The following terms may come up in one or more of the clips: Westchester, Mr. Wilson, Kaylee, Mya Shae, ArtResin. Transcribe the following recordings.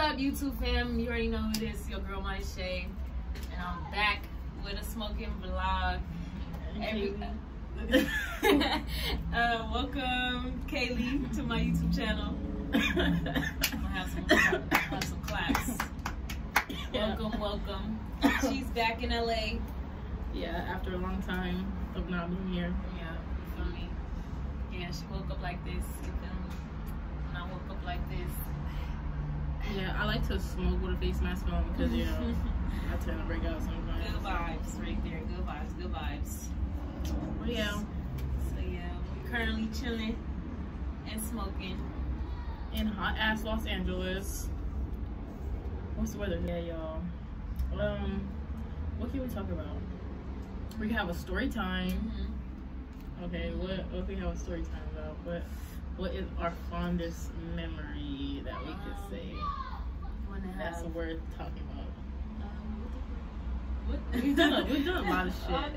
What's up YouTube fam? You already know who it is. Your girl Mya Shae, and I'm back with a smoking vlog. Welcome Kaylee to my YouTube channel. I'm gonna have some claps. Yeah. Welcome. She's back in LA. Yeah, after a long time of not being here. Yeah, you feel me? Yeah, she woke up like this. You feel me? And I woke up like this. Yeah, I like to smoke with a face mask on because, you know, I tend to break out sometimes. Good vibes right there. Good vibes, good vibes. Well, yeah. So, yeah, we're currently chilling and smoking in hot-ass Los Angeles. What's the weather? Yeah, y'all. What can we talk about? We can have a story time. Mm-hmm. Okay, what can we have a story time about? What is our fondest memory that we could say that's worth talking about? We've done a lot of shit.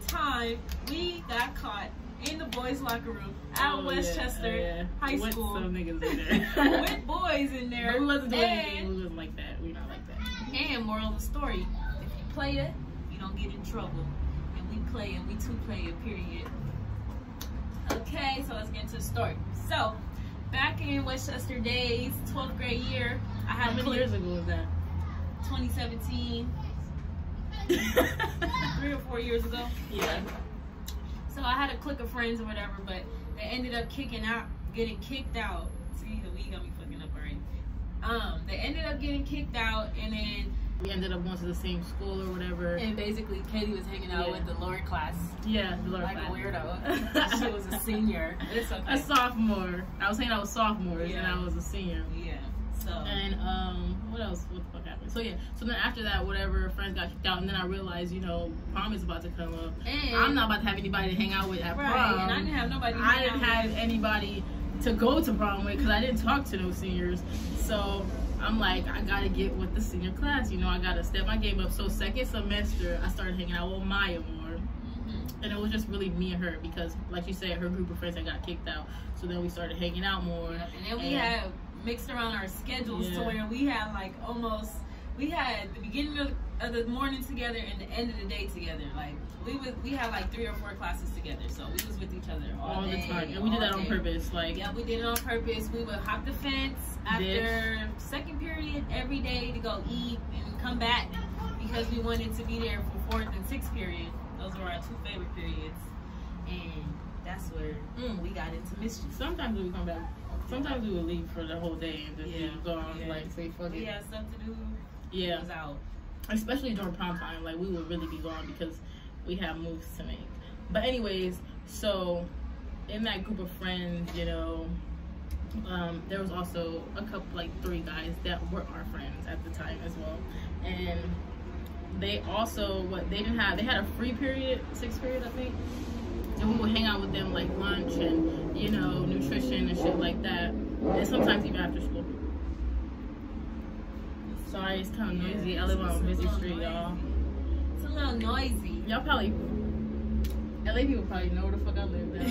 The time we got caught in the boys' locker room at Westchester High School. With some niggas in there. With boys in there. We wasn't doing anything. We wasn't like that. We not like that. And moral of the story, if you play it, you don't get in trouble. And we play and we two play it, period. Okay, so let's get into the story. So, back in Westchester days, 12th grade year, I had. How many years ago was that? 2017. 3 or 4 years ago. Yeah. So I had a clique of friends or whatever, but they ended up getting kicked out. See, the weed got me fucking up already. They ended up getting kicked out, and then we ended up going to the same school or whatever. And basically, Katie was hanging out with the lower class. Yeah, the lower class. Like a weirdo. She was a senior. It's okay. A sophomore. I was hanging out with sophomores, and I was a senior. Yeah. So. And what else? What the fuck happened? So yeah. So then after that, whatever, friends got kicked out, and then I realized, you know, prom is about to come up. And I'm not about to have anybody to hang out with at prom. And I didn't have nobody. I didn't have anybody to go to prom with because I didn't talk to no seniors. So. I'm like, I gotta get with the senior class, you know, I gotta step my game up. So second semester, I started hanging out with Mya more. Mm-hmm. And it was just really me and her because, like you said, her group of friends had got kicked out. So then we started hanging out more. Yeah, and then we had mixed around our schedules to where we had like almost, we had the beginning of the morning together and the end of the day together. Like we had like 3 or 4 classes together, so we was with each other all the time. And we did that on purpose. Like we did it on purpose. We would hop the fence after second period every day to go eat and come back because we wanted to be there for 4th and 6th period. Those were our 2 favorite periods, and that's where we got into mischief. Sometimes we would come back. Sometimes we would leave for the whole day and just leave, go on like say fuck it. We had stuff to do. Yeah, was out. Especially during prom time, like we would really be gone because we have moves to make. But anyways, so in that group of friends, you know, there was also a couple, like 3 guys that were our friends at the time as well, and they also they had a free period, 6th period I think, and we would hang out with them like lunch and, you know, nutrition and shit like that, and sometimes even after school. Sorry, it's kind of noisy. I live on a busy street, y'all. It's a little noisy. Y'all probably, LA people probably know where the fuck I live now.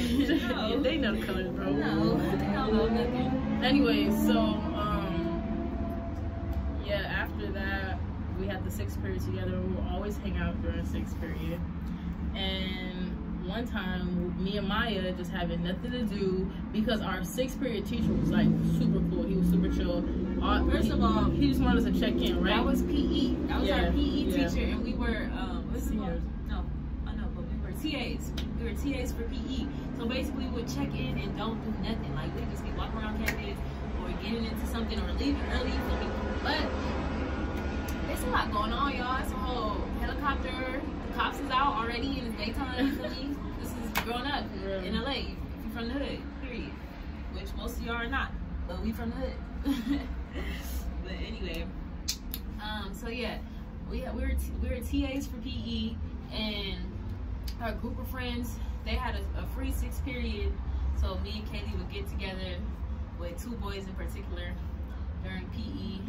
No. They know the colors, bro. No, they don't know nothing. Anyway, so, after that, we had the 6th period together. We would always hang out during 6th period. And one time, me and Mya just having nothing to do because our 6th period teacher was like super cool. He was super chill. First of all, he just wanted us to check in, right? That was PE. That was our PE teacher, and we were TAs. We were TAs for PE. So basically, we would check in and don't do nothing. Like we just be walking around campus, or getting into something, or leaving early. But there's a lot going on, y'all. It's a whole helicopter. The cops is out already in the daytime. This is growing up in LA. If you're from the hood, period. Which most of y'all are not, but we from the hood. But anyway, so yeah, we were TAs for PE, and our group of friends, they had a free 6th period, so me and Katie would get together with 2 boys in particular during PE,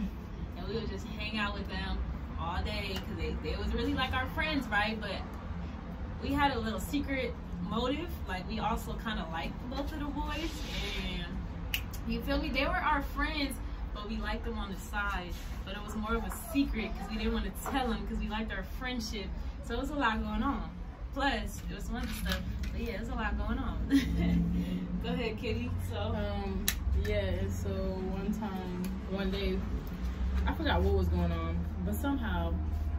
and we would just hang out with them all day because they was really like our friends, right? But we had a little secret motive, like we also kind of liked both of the boys, and you feel me? They were our friends, but we liked them on the side. But it was more of a secret because we didn't want to tell them because we liked our friendship. So it was a lot going on. Plus, it was fun stuff. But yeah, it was a lot going on. Go ahead, Kitty. So, so one day, I forgot what was going on, but somehow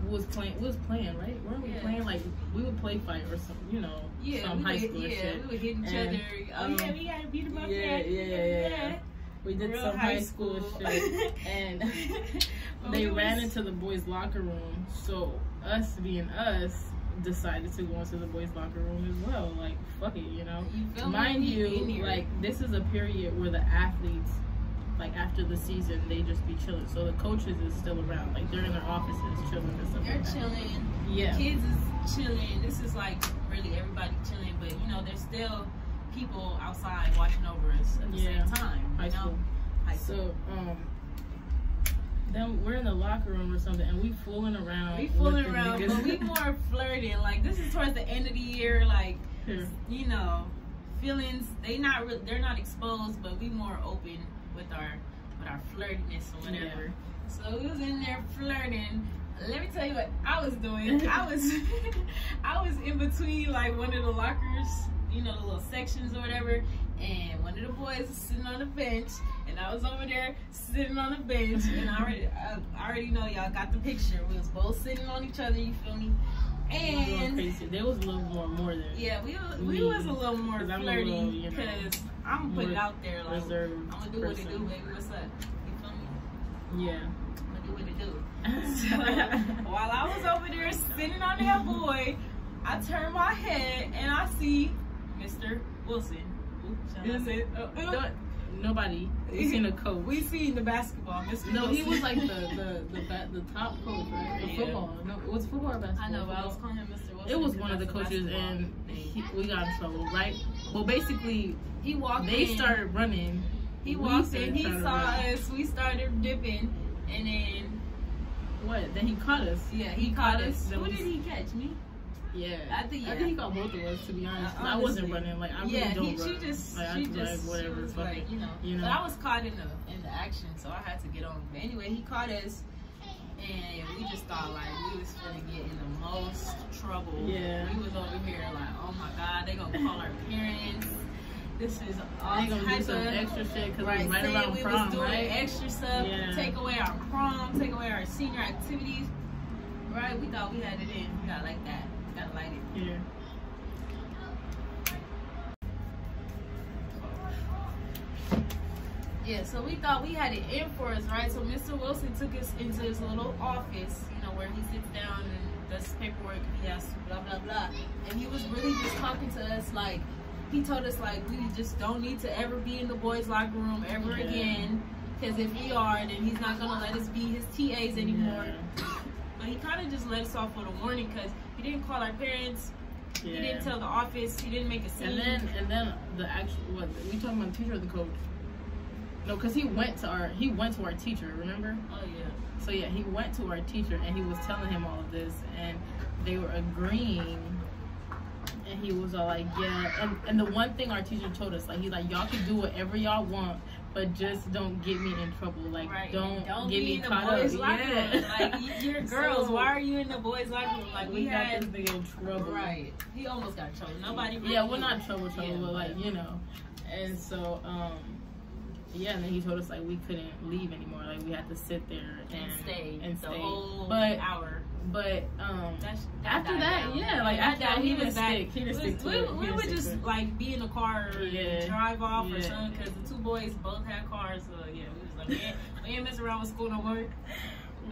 we was playing, right? Weren't we playing? Like, we would play fight or something, you know, some high school shit. Yeah, we would hit each other. Oh, yeah, we got to beat them up. Yeah. We did some high school shit. And they ran into the boys' locker room. So, us being us, decided to go into the boys' locker room as well. Like, fuck it, you know? Mind you, like, this is a period where the athletes, like, after the season, they just be chilling. So the coaches is still around. Like, they're in their offices chilling and stuff. They're chilling. Yeah. Kids is chilling. This is, like, really everybody chilling. But, you know, there's still people outside watching over us at the same time. High school. So, then we're in the locker room or something, and we fooling around, but we more flirting. Like, this is towards the end of the year, like, you know, feelings. They're not exposed, but we more open with our flirtiness or whatever. Yeah. So we was in there flirting. Let me tell you what I was doing. I was in between like one of the lockers, you know, the little sections or whatever, and one of the boys was sitting on the bench. And I was over there sitting on the bench, and I already know y'all got the picture. We was both sitting on each other, you feel me? And there was a little more than we was a little more flirty because I'm gonna put it out there, like, I'm gonna do what it do, baby. What's up? You feel me? Yeah. I'm gonna do what it do. So while I was over there sitting on that boy, I turned my head and I see Mr. Wilson. Nobody. We seen a coach. We seen the basketball. Mr. No, Wilson. He was like the top coach, right? The football. No, it was football or basketball. I know, but I was calling him Mr. Wilson. It was one of the coaches, and we got in trouble, right? Well, basically, he walked. They started running. He walked in. He saw us. We started dipping, and then what? Then he caught us. Yeah, he caught us. Who did he catch? Me? Yeah. I think he caught both of us, to be honest. Honestly, I wasn't running. Like, I really don't run. She just, like, whatever. She was like, you know. But I was caught in the action, so I had to get on. But anyway, he caught us, and we just thought, like, we was going to get in the most trouble. Yeah. We was over here, like, oh, my God, they going to call our parents. This is all they gonna do some extra shit because right, right around we prom, was doing extra stuff. Yeah. Take away our prom, take away our senior activities. Right? We thought we had it in. We got like that. Gotta light it. Yeah. Yeah, so we thought we had it in for us, right? So Mr. Wilson took us into his little office, you know, where he sits down and does his paperwork, he has blah, blah, blah. And he was really just talking to us, like, he told us, like, we just don't need to ever be in the boys' locker room ever again, because if we are, then he's not gonna let us be his TAs anymore. Yeah. But he kind of just let us off with a warning, because he didn't call our parents. Yeah. He didn't tell the office. He didn't make a scene. And then the actual we talking about the teacher or the coach? No, because he went to our teacher. Remember? Oh yeah. So yeah, he went to our teacher and he was telling him all of this, and they were agreeing. And he was all like, yeah. And the one thing our teacher told us, like, he's like, y'all can do whatever y'all want, but just don't get me in trouble. Like, right. Don't get me caught up. Yeah. Like, you're girls. So, why are you in the boys' locker room? Like, we got this big old trouble. Right. He almost got trouble. Nobody. Really we're not trouble, yeah, but like, you know. And so, and then he told us, like, we couldn't leave anymore. Like, we had to sit there and stay the whole hour. But after that, like after he was back, we would just like be in the car or drive off or something, because the two boys both had cars, so yeah, we was like, we ain't messing around with school no more.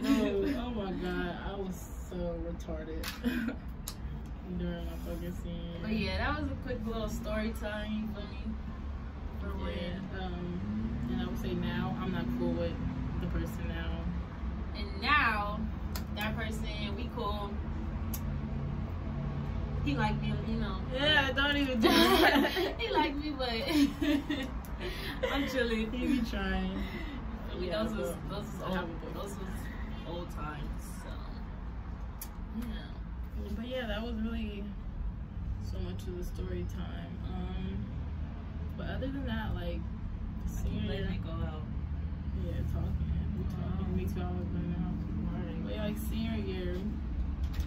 No, oh my God, I was so retarded during my fucking scene. But yeah, that was a quick little story time, funny. Yeah. And I would say now I'm not cool with the person now. And now. That person, we cool. He liked me, you know. Yeah, don't even do it. He liked me, but I'm chilling. He be trying. Yeah, those was old times. So yeah. But yeah, that was really so much of the story time. But other than that, like, I didn't go out. Yeah, talking. We talking. Makes y'all look better now. But like senior year,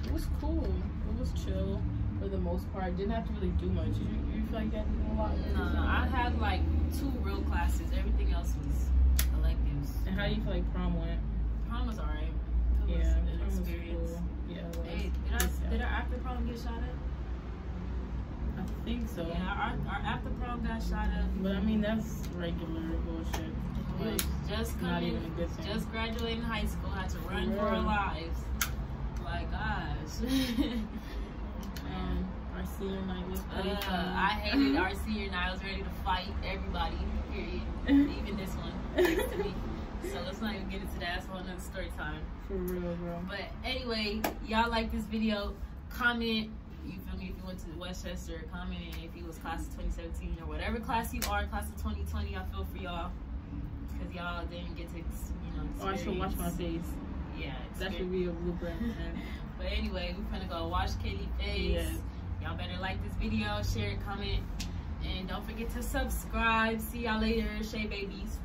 it was cool. It was chill for the most part. Didn't have to really do much. Did you feel like that a lot? No, I had like 2 real classes. Everything else was electives. And how do you feel like prom went? Prom was alright. It was an experience. Was cool. Yeah. It was. Hey, did our after prom get shot at? I think so. Yeah, our after prom got shot up. But I mean, that's regular bullshit. Like, just graduating high school, had to run for our lives. Like, gosh. Our senior night was pretty fun. I hated our senior night. I was ready to fight everybody, period. Even this one next to me. So let's not even get into that. That's another story time. For real, bro. But anyway, y'all like this video, comment. You feel me? If you went to Westchester, comment in. If you was class of 2017 or whatever class you are, class of 2020, I feel for y'all because y'all didn't get to, experience. Oh, I should watch my face. Yeah, that should be a blueprint. But anyway, we're gonna go watch Kaylee face. Yeah. Y'all better like this video, share, comment, and don't forget to subscribe. See y'all later, Shae babies.